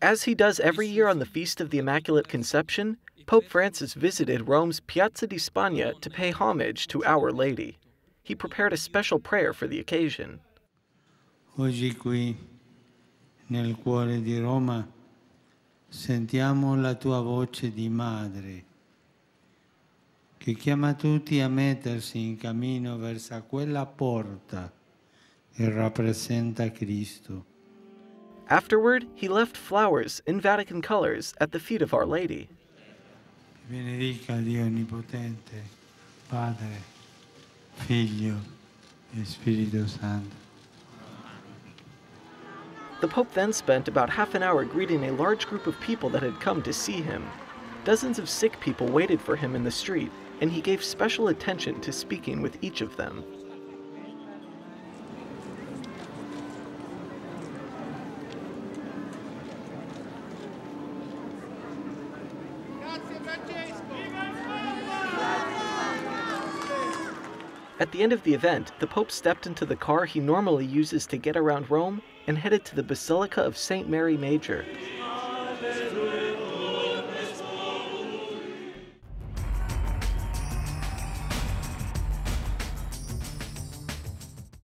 As he does every year on the Feast of the Immaculate Conception, Pope Francis visited Rome's Piazza di Spagna to pay homage to Our Lady. He prepared a special prayer for the occasion. Oggi qui, nel cuore di Roma, sentiamo la tua voce di madre, che chiama tutti a mettersi in cammino verso quella porta che rappresenta Cristo. Afterward, he left flowers in Vatican colors at the feet of Our Lady. Benedica Dio Onnipotente, Padre, Figlio e Spirito Santo. The Pope then spent about half an hour greeting a large group of people that had come to see him. Dozens of sick people waited for him in the street, and he gave special attention to speaking with each of them. At the end of the event, the Pope stepped into the car he normally uses to get around Rome and headed to the Basilica of Saint Mary Major.